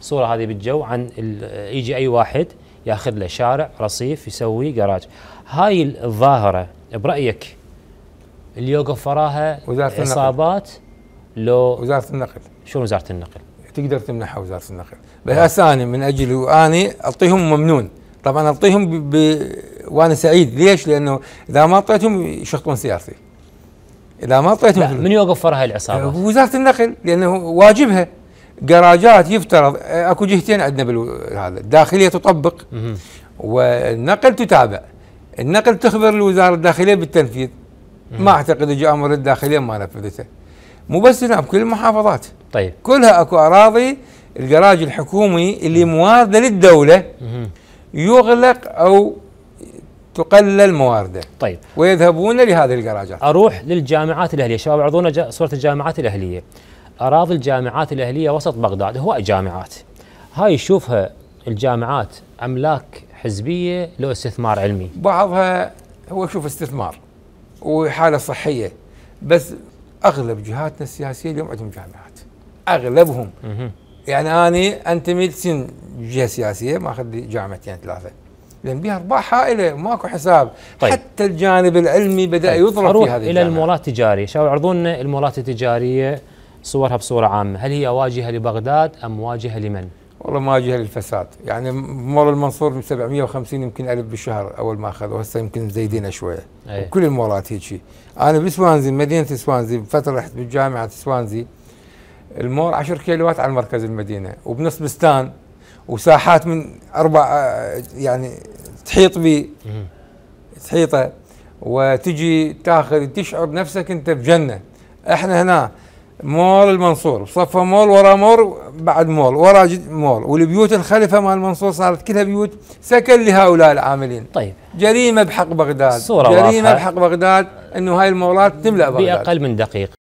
الصورة هذه بالجو عن يجي أي واحد ياخذ له شارع رصيف يسوي جراج. هاي الظاهرة برأيك اللي يوقف وراها إصابات لو وزارة النقل؟ شو وزارة النقل؟ تقدر تمنحها وزارة النقل بس أنا من أجل وأنا أعطيهم ممنون طبعا، أعطيهم وأنا سعيد. ليش؟ لأنه إذا ما أعطيتهم يشخطون سيارتي، إذا ما أعطيتهم من يوقف وراها العصابات؟ وزارة النقل، لأنه واجبها. جراجات يفترض اكو جهتين عندنا بهذا، الداخليه تطبق والنقل تتابع. النقل تخبر الوزاره الداخليه بالتنفيذ، ما اعتقد اجى امر الداخليه ما نفذته. مو بس هنا بكل المحافظات. طيب كلها اكو اراضي الجراج الحكومي اللي موارده للدوله يغلق او تقلل موارده. طيب ويذهبون لهذه الجراجات. اروح للجامعات الاهليه، شباب عرضونا صوره الجامعات الاهليه. أراضي الجامعات الأهلية وسط بغداد هواء جامعات، هاي شوفها الجامعات أملاك حزبية لو استثمار علمي، بعضها هو شوف استثمار وحالة صحية، بس أغلب جهاتنا السياسية اليوم عندهم جامعات أغلبهم. يعني أنا أنتمي لسن جهة سياسية ما أخذ جامعتين ثلاثة لأن بها أرباح هائلة وماكو حساب. طيب حتى الجانب العلمي بدأ يضرب في هذه الجامعة. إلى المولات التجارية، شباب عرضونا المولات التجارية صورها بصورة عامة، هل هي واجهة لبغداد أم واجهة لمن؟ والله مواجهة للفساد، يعني مول المنصور 750 يمكن 1000 بالشهر أول ما أخذ، وهسه يمكن زايدينها شوية. أيه. وكل المولات هيك شيء. أنا بسوانزي مدينة سوانزي بفترة رحت بجامعة سوانزي، المول 10 كيلوات على مركز المدينة وبنص بستان وساحات من أربع يعني تحيط بي تحيطه وتجي تاخذ تشعر بنفسك أنت بجنة. إحنا هنا مول المنصور صفه مول ورا مول بعد مول ورا مول، والبيوت الخلفه مال المنصور صارت كلها بيوت سكن لهؤلاء العاملين. طيب جريمه بحق بغداد، جريمه بحق بغداد انه هاي المولات تملا بغداد. باقل من دقيقه